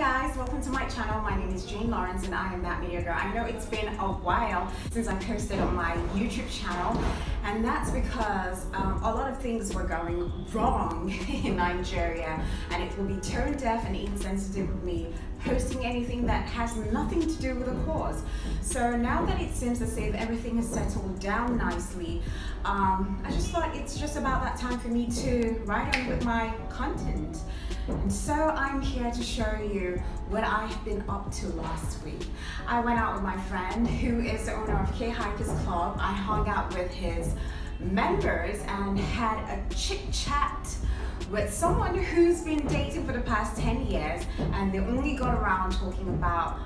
guys, welcome to my channel. My name is Jane Lawrence and I am That Media Girl. I know it's been a while since I posted on my YouTube channel, and that's because a lot of things were going wrong in Nigeria, and it will be tone deaf and insensitive of me posting anything that has nothing to do with the cause. So now that it seems as if everything has settled down nicely, I just thought it's just about that time for me to ride on with my content. And so I'm here to show you what I've been up to last week. I went out with my friend who is the owner of K Hikers Club. I hung out with his members and had a chit chat with someone who's been dating for the past 10 years and they only got around talking about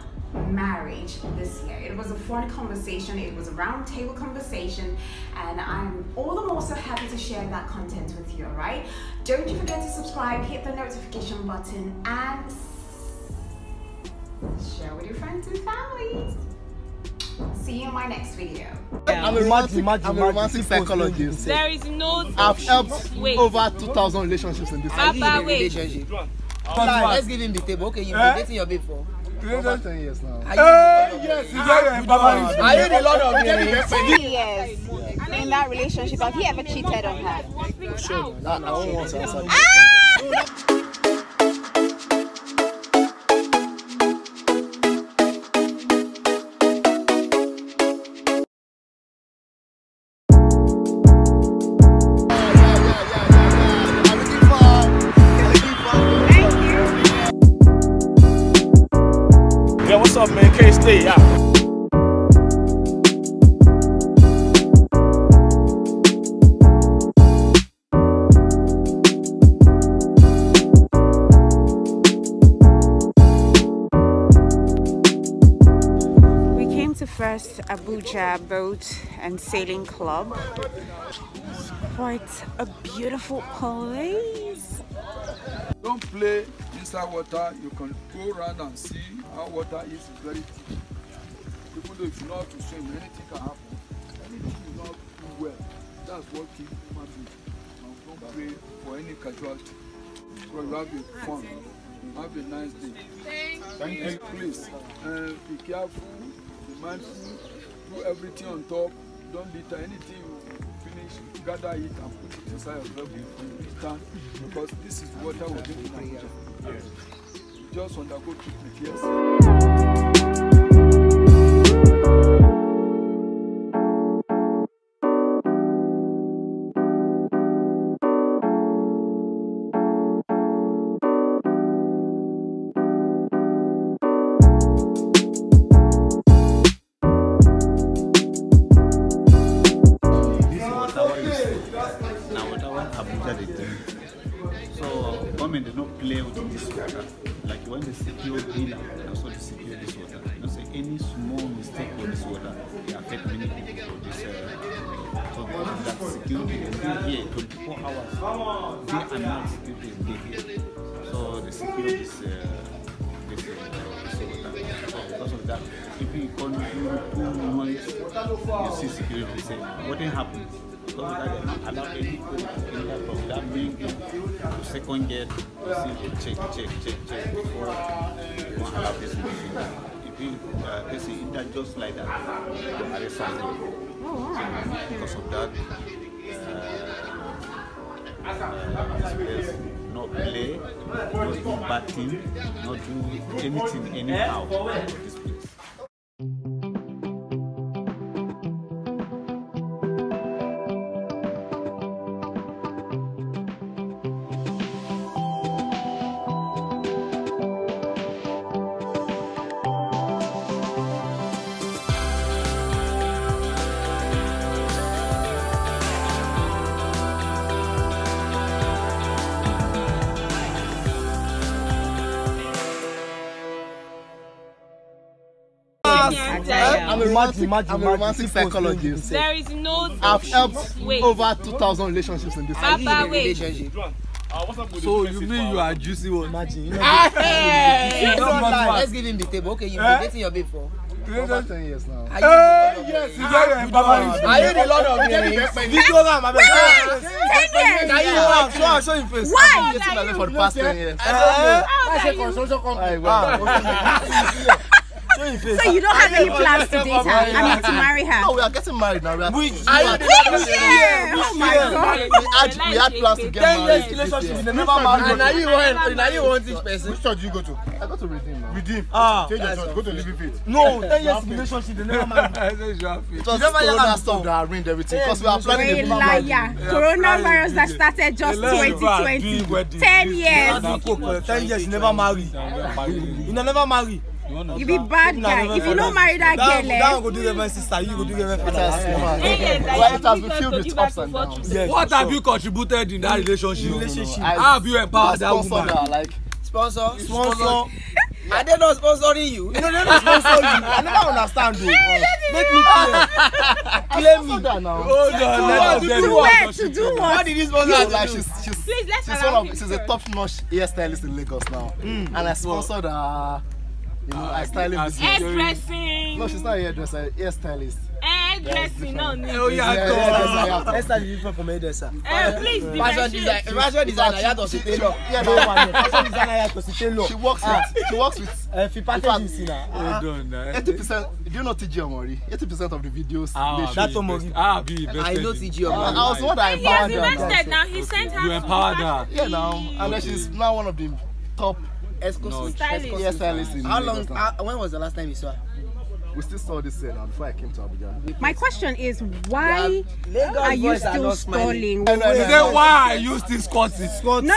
marriage this year. It was a fun conversation, it was a round table conversation, and I'm all the more so happy to share that content with you, alright? Don't you forget to subscribe, hit the notification button and share with your friends and family. See you in my next video. Yeah. I'm a romantic psychologist. There is no... I've helped over 2,000 relationships in this relationship. Let's give him the table. Okay, you've been dating your babe for... over 10 years now. Are you the Lord of the... 10 years in that relationship, have you ever cheated on her? I don't want to answer. What's up, man? K-Stay out. We came to first Abuja Boat and Sailing Club. It's quite a beautiful place. Don't play inside water. You can go around and see. Our water is very deep. Even though if you know how to swim, anything can happen. Anything you know how to do well, that's what keeps human beings. Don't pray for any casualty. Because you have a fun, you have a nice day. Thank you. Please, be careful, be mindful, do everything on top. Don't litter anything you finish, gather it and put it inside your club with stand, because this is water we drink in Abuja. Just undergo treatment, yes. Now what I want Abuja to do. So women do not play with this water. Like when they secure dinner, that's what they secure this water. Not say any small mistake with this water, they affect many people. This, so they have that security here 24 hours. They are not security here. So they secure this water. So because of that, if you continue 2 months, you see security say, what happens? Because that not allow any of that being to second get, check before you don't allow this machine. If you basically that just like that, arrest something. Because of that, not play, not do bad thing, not do anything anyhow for this place. I'm a romantic psychologist. There is no... I've helped over 2,000 relationships in this relationship. So you mean you are juicy? Imagine. Let's give him the table. Okay, you've been dating your babe for Over 10 years now. Yes, he's very embarrassed. Are you the Lord of the Rings? Why? Why? Why? For the past 10 years. So you don't have any plans to date her? I mean to marry her? No, we are getting married now. Which year? Oh my God. We had plans to get married. 10 years relationship, we never married. And now you want this person? Which church do you go to? I go to Redeem now. Redeem? Change your church, go to Living Faith. No, 10 years relationship, they never married. It was Corona stuff that ruined everything. Because we are planning the marriage. Coronavirus that started just 2020. 10 years. 10 years, you never marry. You never marry. You be bad guy. If you don't marry that girl, that go do your sister. You go do your sister. It has been filled with ups and downs. What have you contributed in that relationship? How have you empowered that woman? Like sponsor. Are they not sponsoring you? You know they're not sponsoring you. I never understand you. Make me clear. Claim me. To do what? What did this sponsor like? She's a top-notch hairstylist in Lagos now, and I sponsored her. You know, I style it. Hairdressing. No, she's not a hairdresser. Hairstylist. Hairdressing, no. Oh yeah, go. Hairstylist is different from hairdresser. Please, fashion designer. Fashion designer. She works with Fipat. Now. 80%. Do you know Tjomori? 80% of the videos. That's Tjomori. I know Tjomori. I was the one that empowered her. He has invested now. He sent her. You empowered her. Yeah, now, and she's now one of the top. How long? When was the last time you saw her? We still saw this now before I came to Abuja. My question is, why are you still stalling? Why are you still squatting? No.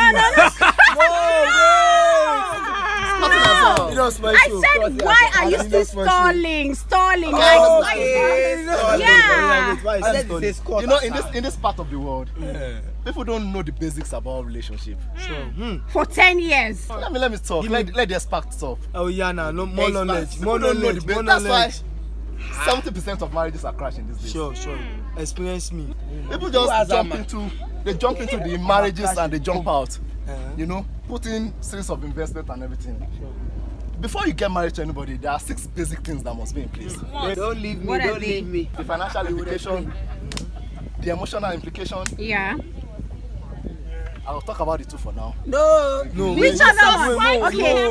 I said, why are you still stalling? You know, in this part of the world, people don't know the basics about relationship. For 10 years. Let me talk. Let the spark talk. Oh yeah, no more knowledge. More knowledge. That's why 70% of marriages are crashing these days. Sure. Experience me. People just jump into the marriages and they jump out. You know, put in series of investment and everything. Before you get married to anybody, there are 6 basic things that must be in place. Don't leave me. The financial implication, the emotional implication. Yeah. I'll talk about the two for now. No. Which one? Okay.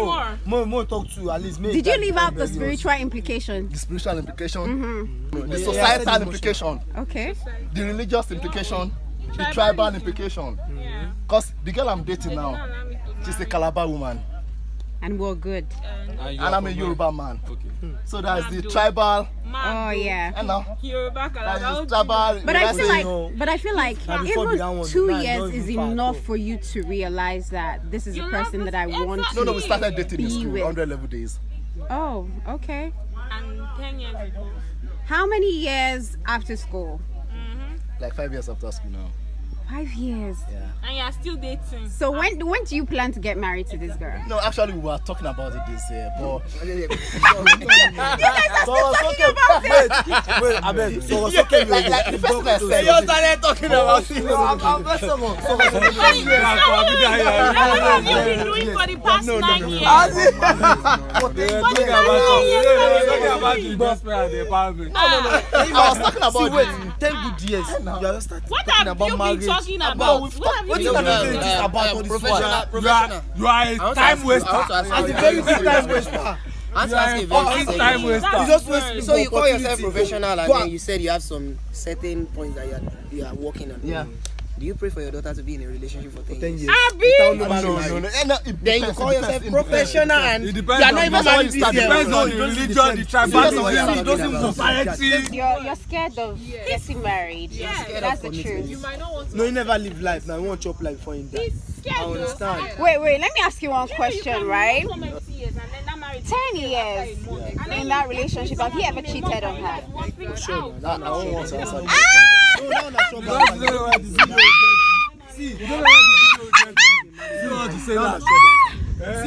More talk to at least me. Did you leave out the spiritual implication? The spiritual implication. The societal implication. Okay. The religious implication. The tribal implication. Yeah. Cause the girl I'm dating now, she's a Calabar woman. And we're good. And I'm a Yoruba man. Okay. So that's the tribal. Oh yeah. And now. Yoruba, Calabar. But I feel like even 2 years is enough for you to realize that this is the person that I want to be with. No, we started dating in school, 100 level days. Oh, okay. And 10 years ago. How many years after school? Like 5 years after school now. 5 years. Yeah. And you're still dating. So when do you plan to get married to this girl? No, actually we were talking about it this year, but you guys are still talking about it. Wait, I mean, like the first person said, you started talking about it. What have you been doing for the past 9 years? I was talking about 10 good years. What have you been talking about? What are you talking about? You are a time waster. At the very least, time waster. So you call yourself professional, and then you said you have some certain points that you are working on. Yeah. Do you pray for your daughter to be in a relationship for 10 years? No. Then you call yourself professional and you are not even married this year. It depends on the religion, the tribalism, the society. You're scared of getting married. Yeah. That's the truth. You might not want to. No, you never live life. Now you want chop life for him. I understand. Wait. Let me ask you one question, right? 10 years in that relationship, have you ever cheated on her? Sure. I don't want to answer that. You don't know how to say that.